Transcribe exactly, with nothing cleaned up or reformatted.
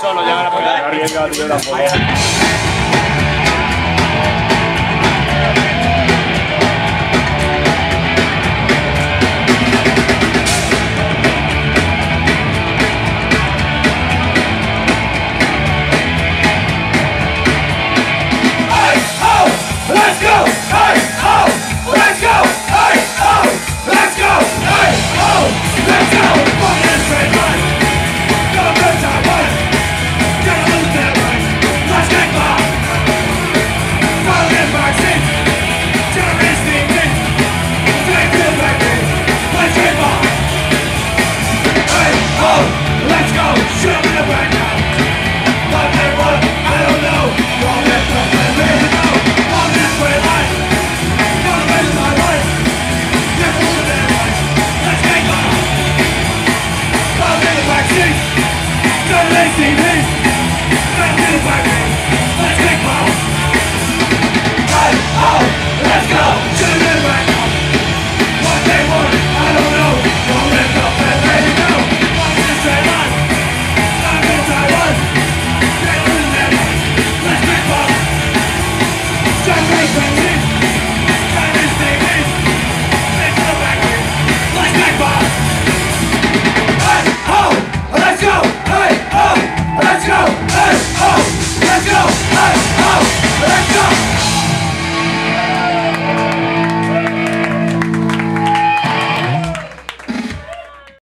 Solo ya ahora porque Let's go!